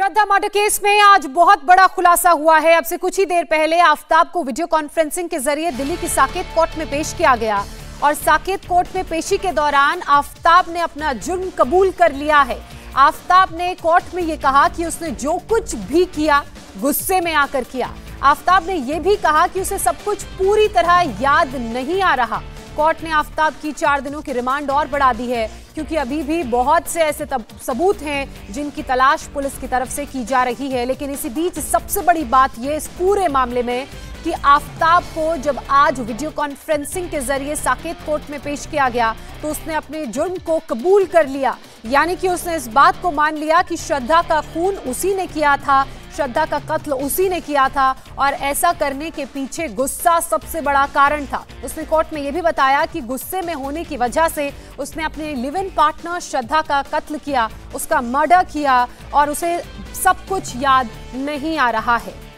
श्रद्धा murder case में आज बहुत बड़ा खुलासा हुआ है। अब से कुछ ही देर पहले आफताब को वीडियो कॉन्फ्रेंसिंग के जरिए दिल्ली की साकेत कोर्ट में पेश किया गया और साकेत कोर्ट में पेशी के दौरान आफताब ने अपना जुर्म कबूल कर लिया है। आफताब ने कोर्ट में ये कहा कि उसने जो कुछ भी किया गुस्से में आकर किया। आफताब ने ये भी कहा कि उसे सब कुछ पूरी तरह याद नहीं आ रहा। कोर्ट ने आफताब की 4 दिनों की रिमांड और बढ़ा दी है क्योंकि अभी भी बहुत से ऐसे सबूत हैं जिनकी तलाश पुलिस की तरफ से की जा रही है। लेकिन इसी बीच सबसे बड़ी बात यह इस पूरे मामले में कि आफताब को जब आज वीडियो कॉन्फ्रेंसिंग के जरिए साकेत कोर्ट में पेश किया गया तो उसने अपने जुर्म को कबूल कर लिया, यानी कि उसने इस बात को मान लिया कि श्रद्धा का खून उसी ने किया था, श्रद्धा का कत्ल उसी ने किया था और ऐसा करने के पीछे गुस्सा सबसे बड़ा कारण था। उसने कोर्ट में यह भी बताया कि गुस्से में होने की वजह से उसने अपने लिव इन पार्टनर श्रद्धा का कत्ल किया, उसका मर्डर किया और उसे सब कुछ याद नहीं आ रहा है।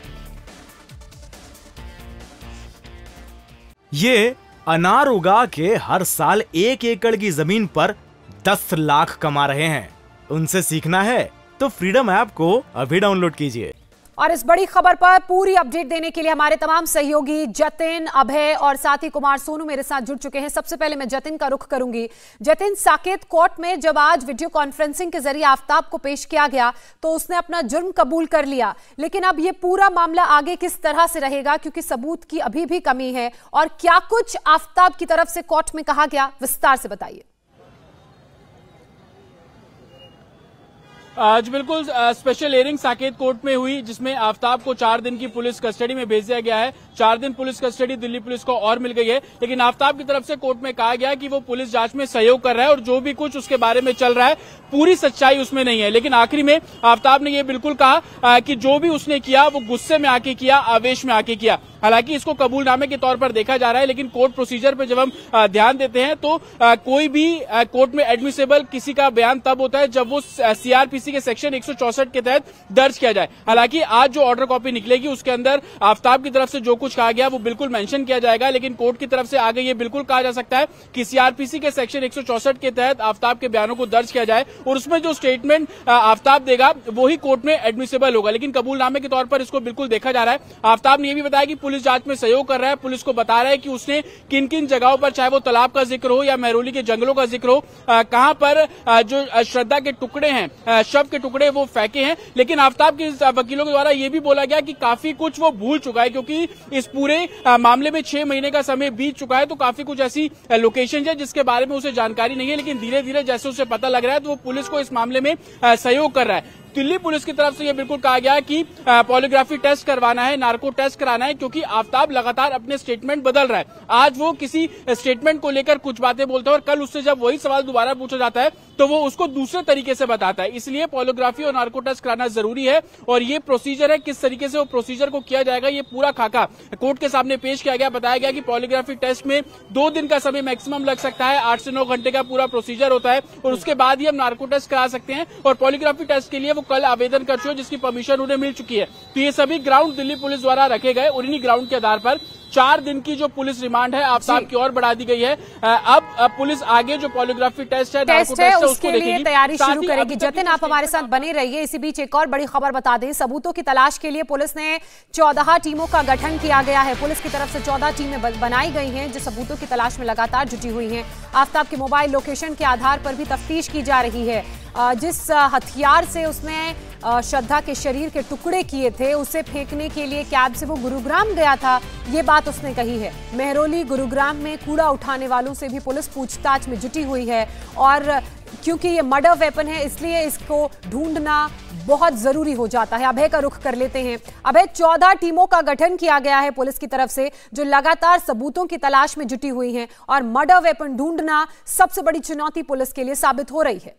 ये अनार उगा के हर साल 1 एकड़ की जमीन पर 10 लाख कमा रहे हैं। उनसे सीखना है तो फ्रीडम ऐप को अभी डाउनलोड कीजिए। और इस बड़ी खबर पर पूरी अपडेट देने के लिए हमारे तमाम सहयोगी जतिन, अभय और साथ ही कुमार सोनू मेरे साथ जुड़ चुके हैं। सबसे पहले मैं जतिन का रुख करूंगी। जतिन, साकेत कोर्ट में जब आज वीडियो कॉन्फ्रेंसिंग के जरिए आफताब को पेश किया गया तो उसने अपना जुर्म कबूल कर लिया, लेकिन अब ये पूरा मामला आगे किस तरह से रहेगा क्योंकि सबूत की अभी भी कमी है। और क्या कुछ आफताब की तरफ से कोर्ट में कहा गया, विस्तार से बताइए। आज बिल्कुल स्पेशल हियरिंग साकेत कोर्ट में हुई जिसमें आफताब को 4 दिन की पुलिस कस्टडी में भेज दिया गया है। 4 दिन पुलिस कस्टडी दिल्ली पुलिस को और मिल गई है, लेकिन आफताब की तरफ से कोर्ट में कहा गया कि वो पुलिस जांच में सहयोग कर रहा है और जो भी कुछ उसके बारे में चल रहा है पूरी सच्चाई उसमें नहीं है। लेकिन आखिरी में आफताब ने ये बिल्कुल कहा कि जो भी उसने किया वो गुस्से में आके किया, आवेश में आके किया। हालांकि इसको कबूलनामे के तौर पर देखा जा रहा है, लेकिन कोर्ट प्रोसीजर पर जब हम ध्यान देते हैं तो कोई भी कोर्ट में एडमिसेबल किसी का बयान तब होता है जब वो सीआरपीसी के सेक्शन 164 के तहत दर्ज किया जाए। हालांकि आज जो ऑर्डर कॉपी निकलेगी उसके अंदर आफताब की तरफ से जो कुछ कहा गया वो बिल्कुल मेंशन किया जाएगा, लेकिन कोर्ट की तरफ से आगे ये बिल्कुल कहा जा सकता है कि सीआरपीसी के सेक्शन 164 के तहत आफताब के बयानों को दर्ज किया जाए और उसमें जो स्टेटमेंट आफताब देगा वही कोर्ट में एडमिसेबल होगा। लेकिन कबूलनामे के तौर पर इसको बिल्कुल देखा जा रहा है। आफताब ने यह भी बताया कि पुलिस जांच में सहयोग कर रहा है, पुलिस को बता रहा है कि उसने किन किन जगहों पर, चाहे वो तालाब का जिक्र हो या महरौली के जंगलों का जिक्र हो, कहां पर जो श्रद्धा के टुकड़े हैं, शव के टुकड़े वो फेंके हैं। लेकिन आफताब के वकीलों के द्वारा ये भी बोला गया कि काफी कुछ वो भूल चुका है क्योंकि इस पूरे मामले में 6 महीने का समय बीत चुका है, तो काफी कुछ ऐसी लोकेशन है जिसके बारे में उसे जानकारी नहीं है। लेकिन धीरे धीरे जैसे उसे पता लग रहा है तो वो पुलिस को इस मामले में सहयोग कर रहा है। दिल्ली पुलिस की तरफ से यह बिल्कुल कहा गया है कि पॉलीग्राफी टेस्ट करवाना है, नार्को टेस्ट कराना है क्योंकि आफताब लगातार अपने स्टेटमेंट बदल रहा है। आज वो किसी स्टेटमेंट को लेकर कुछ बातें बोलता है और कल उससे जब वही सवाल दोबारा पूछा जाता है तो वो उसको दूसरे तरीके से बताता है। इसलिए पॉलीग्राफी और नार्को टेस्ट कराना जरूरी है और ये प्रोसीजर है, किस तरीके से वो प्रोसीजर को किया जाएगा ये पूरा खाका कोर्ट के सामने पेश किया गया। बताया गया कि पॉलीग्राफी टेस्ट में 2 दिन का समय मैक्सिमम लग सकता है, 8 से 9 घंटे का पूरा प्रोसीजर होता है और उसके बाद ही हम नार्को टेस्ट करा सकते हैं और पॉलीग्राफी टेस्ट के लिए कल आवेदन कर चुके हैं जिसकी परमिशन उन्हें मिल चुकी है। तो ये सभी ग्राउंड दिल्ली पुलिस द्वारा रखे गए, उन्हीं ग्राउंड के आधार पर 4 दिन की जो पुलिस रिमांड है आफताब की और बढ़ा दी गई है। अब पुलिस आगे जो पॉलीग्राफी टेस्ट है उसको लिए तैयारी शुरू करेगी। जतिन, आप हमारे साथ बने रहिए। इसी बीच एक और बड़ी खबर बता दें, सबूतों की तलाश के लिए पुलिस ने 14 टीमों का गठन किया गया है। पुलिस की तरफ से 14 टीमें बनाई गई हैं जो सबूतों की तलाश में लगातार जुटी हुई है। आफताब के मोबाइल लोकेशन के आधार पर भी तफ्तीश की जा रही है। जिस हथियार से उसने श्रद्धा के शरीर के टुकड़े किए थे उसे फेंकने के लिए कैब से वो गुरुग्राम गया था, ये बात उसने कही है। महरौली, गुरुग्राम में कूड़ा उठाने वालों से भी पुलिस पूछताछ में जुटी हुई है और क्योंकि ये मर्डर वेपन है इसलिए इसको ढूंढना बहुत जरूरी हो जाता है। अभय का रुख कर लेते हैं। अभय, 14 टीमों का गठन किया गया है पुलिस की तरफ से जो लगातार सबूतों की तलाश में जुटी हुई है और मर्डर वेपन ढूंढना सबसे बड़ी चुनौती पुलिस के लिए साबित हो रही है।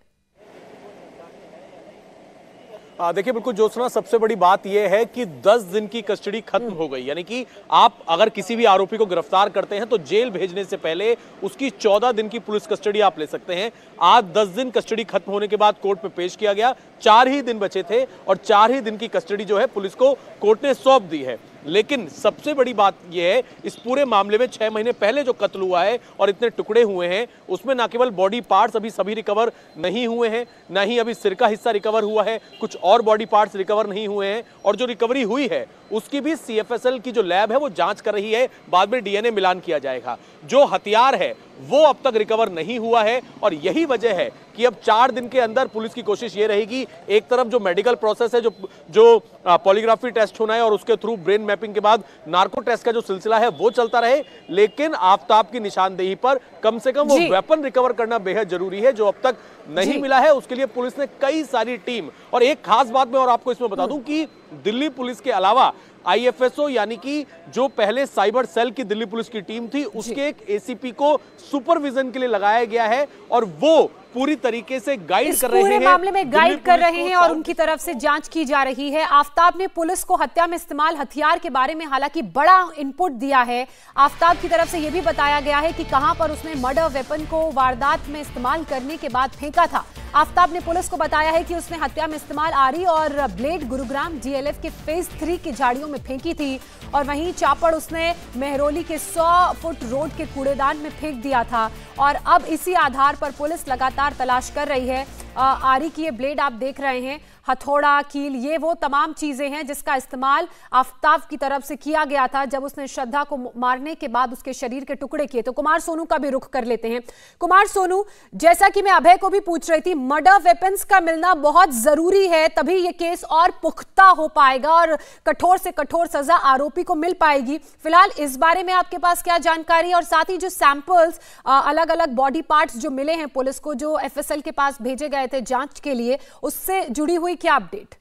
देखिए, बिल्कुल जोशना, सबसे बड़ी बात यह है कि 10 दिन की कस्टडी खत्म हो गई, यानी कि आप अगर किसी भी आरोपी को गिरफ्तार करते हैं तो जेल भेजने से पहले उसकी 14 दिन की पुलिस कस्टडी आप ले सकते हैं। आज 10 दिन कस्टडी खत्म होने के बाद कोर्ट में पेश किया गया, 4 ही दिन बचे थे और 4 ही दिन की कस्टडी जो है पुलिस को कोर्ट ने सौंप दी है। लेकिन सबसे बड़ी बात यह है, इस पूरे मामले में 6 महीने पहले जो कत्ल हुआ है और इतने टुकड़े हुए हैं, उसमें ना केवल बॉडी पार्ट्स अभी सभी रिकवर नहीं हुए हैं, ना ही अभी सिर का हिस्सा रिकवर हुआ है, कुछ और बॉडी पार्ट्स रिकवर नहीं हुए हैं। और जो रिकवरी हुई है उसकी भी सीएफएसएल की जो लैब है वो जांच कर रही है, बाद में डीएनए मिलान किया जाएगा। जो हथियार है वो अब तक रिकवर नहीं हुआ है और यही वजह है कि अब 4 दिन के अंदर पुलिस की कोशिश ये रहेगी, एक तरफ जो मेडिकल प्रोसेस है, जो पॉलीग्राफी टेस्ट होना है और उसके थ्रू ब्रेन मैपिंग के बाद नार्को टेस्ट का जो सिलसिला है वो चलता रहे, लेकिन आफताब की निशानदेही पर कम से कम वो वेपन रिकवर करना बेहद जरूरी है जो अब तक नहीं मिला है। उसके लिए पुलिस ने कई सारी टीम, और एक खास बात मैं और आपको इसमें बता दूं कि दिल्ली पुलिस के अलावा IFSO यानी कि जो पहले साइबर सेल की दिल्ली पुलिस की टीम थी, उसके एक ACP को सुपरविजन के लिए लगाया गया है और वो पूरी तरीके से गाइड कर रहे हैं, पूरे मामले में गाइड कर रहे हैं और उनकी तरफ से जांच की जा रही है। आफताब ने पुलिस को हत्या में इस्तेमाल हथियार के बारे में हालांकि बड़ा इनपुट दिया है। आफताब की तरफ से यह भी बताया गया है कि कहां पर उसने मर्डर वेपन को वारदात में इस्तेमाल करने के बाद फेंका था। आफताब ने पुलिस को बताया है कि उसने हत्या में इस्तेमाल आरी और ब्लेड गुरुग्राम DLF के फेज 3 की झाड़ियों में फेंकी थी और वहीं चापड़ उसने महरौली के 100 फुट रोड के कूड़ेदान में फेंक दिया था। और अब इसी आधार पर पुलिस लगातार तलाश कर रही है। आरी की ये ब्लेड आप देख रहे हैं, हथौड़ा, कील, ये वो तमाम चीजें हैं जिसका इस्तेमाल आफताब की तरफ से किया गया था जब उसने श्रद्धा को मारने के बाद उसके शरीर के टुकड़े किए। तो कुमार सोनू का भी रुख कर लेते हैं। कुमार सोनू, जैसा कि मैं अभय को भी पूछ रही थी, मर्डर वेपन्स का मिलना बहुत जरूरी है, तभी ये केस और पुख्ता हो पाएगा और कठोर से कठोर सजा आरोपी को मिल पाएगी। फिलहाल इस बारे में आपके पास क्या जानकारी, और साथ ही जो सैंपल्स अलग अलग बॉडी पार्ट्स जो मिले हैं पुलिस को, जो FSL के पास भेजे गए थे जांच के लिए, उससे जुड़ी हुई क्या अपडेट?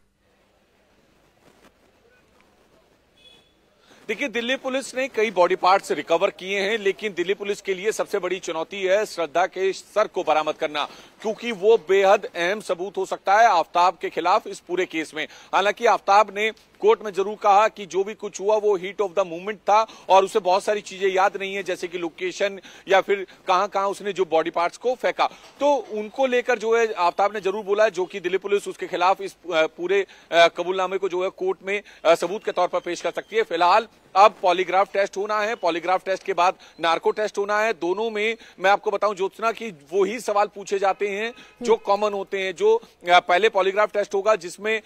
देखिए, दिल्ली पुलिस ने कई बॉडी पार्ट्स रिकवर किए हैं, लेकिन दिल्ली पुलिस के लिए सबसे बड़ी चुनौती है श्रद्धा के सर को बरामद करना, क्योंकि वो बेहद अहम सबूत हो सकता है आफताब के खिलाफ इस पूरे केस में। हालांकि आफताब ने कोर्ट में जरूर कहा कि जो भी कुछ हुआ वो हीट ऑफ द मोमेंट था और उसे बहुत सारी चीजें याद नहीं है, जैसे कि लोकेशन या फिर कहां-कहां उसने जो बॉडी पार्ट्स को फेंका, तो उनको लेकर जो है आफताब ने जरूर बोला, जो कि दिल्ली पुलिस उसके खिलाफ इस पूरे कबूलनामे को जो है कोर्ट में सबूत के तौर पर पेश कर सकती है। फिलहाल अब पॉलीग्राफ टेस्ट होना है, पॉलीग्राफ टेस्ट के बाद नार्को टेस्ट होना है। दोनों में मैं आपको बताऊं ज्योत्सना कि वो ही सवाल पूछे जाते हैं जो कॉमन होते हैं। जो पहले पॉलीग्राफ टेस्ट होगा जिसमें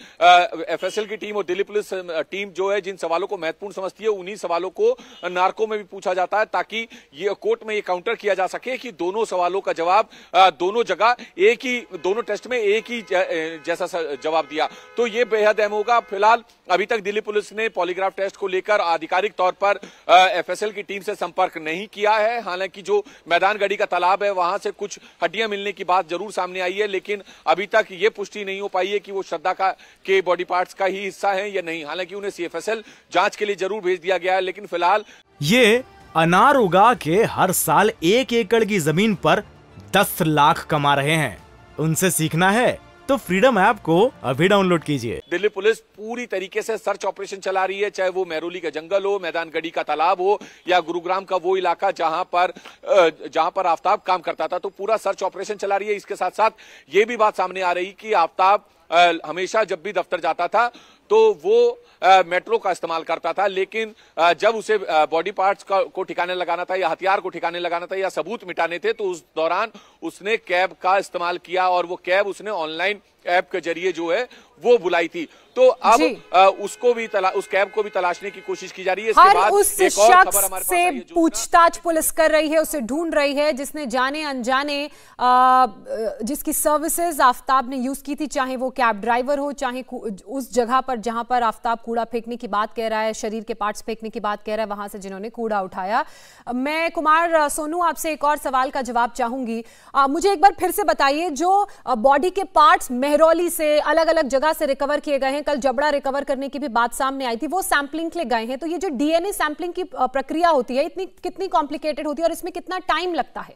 FSL की टीम और दिल्ली पुलिस टीम जो है जिन सवालों को महत्वपूर्ण समझती है उन्हीं सवालों को नार्को में भी पूछा जाता है, ताकि ये कोर्ट में ये काउंटर किया जा सके कि दोनों सवालों का जवाब दोनों जगह एक ही, दोनों टेस्ट में एक ही जैसा जवाब दिया, तो ये बेहद अहम होगा। फिलहाल अभी तक दिल्ली पुलिस ने पॉलीग्राफ टेस्ट को लेकर आधिकारिक तौर पर FSL की टीम से संपर्क नहीं किया है। हालांकि जो मैदान गढ़ी का तालाब है वहां से कुछ हड्डियां मिलने की बात जरूर सामने आई है, लेकिन अभी तक ये पुष्टि नहीं हो पाई है कि वो श्रद्धा के बॉडी पार्ट्स का ही हिस्सा है या नहीं। हालांकि उन्हें CFSL जांच के लिए जरूर भेज दिया गया है, लेकिन फिलहाल ये अनार उगा के हर साल 1 एकड़ की जमीन पर 10 लाख कमा रहे हैं। उनसे सीखना है तो फ्रीडम ऐप को अभी डाउनलोड कीजिए। दिल्ली पुलिस पूरी तरीके से सर्च ऑपरेशन चला रही है, चाहे वो महरौली का जंगल हो, मैदान गढ़ी का तालाब हो या गुरुग्राम का वो इलाका जहां पर आफताब काम करता था, तो पूरा सर्च ऑपरेशन चला रही है। इसके साथ साथ ये भी बात सामने आ रही कि आफताब हमेशा जब भी दफ्तर जाता था तो वो मेट्रो का इस्तेमाल करता था, लेकिन जब उसे बॉडी पार्ट्स को ठिकाने लगाना था या हथियार को ठिकाने लगाना था या सबूत मिटाने थे, तो उस दौरान उसने कैब का इस्तेमाल किया और वो कैब उसने ऑनलाइन ऐप के जरिए जो है वो बुलाई थी। तो अब उसको भी उस कैब को भी तलाशने की कोशिश की जा रही है। इसके बाद उस शख्स से पूछताछ पुलिस कर रही है, उसे ढूंढ रही है जिसने जाने अनजाने जिसकी सर्विसेज आफताब ने यूज की थी, चाहे वो कैब ड्राइवर हो, चाहे उस जगह पर जहां पर आफताब कूड़ा फेंकने की बात कह रहा है, शरीर के पार्ट्स फेंकने की बात कह रहा है, वहां से जिन्होंने कूड़ा उठाया। मैं कुमार सोनू आपसे एक और सवाल का जवाब चाहूंगी, मुझे एक बार फिर से बताइए, जो बॉडी के पार्ट्स महरौली से अलग अलग जगह से रिकवर किए गए हैं, कल जबड़ा रिकवर करने की भी बात सामने आई थी, वो सैंपलिंग के लिए गए हैं, तो ये जो DNA सैंपलिंग की प्रक्रिया होती है इतनी कितनी कॉम्प्लिकेटेड होती है और इसमें कितना टाइम लगता है?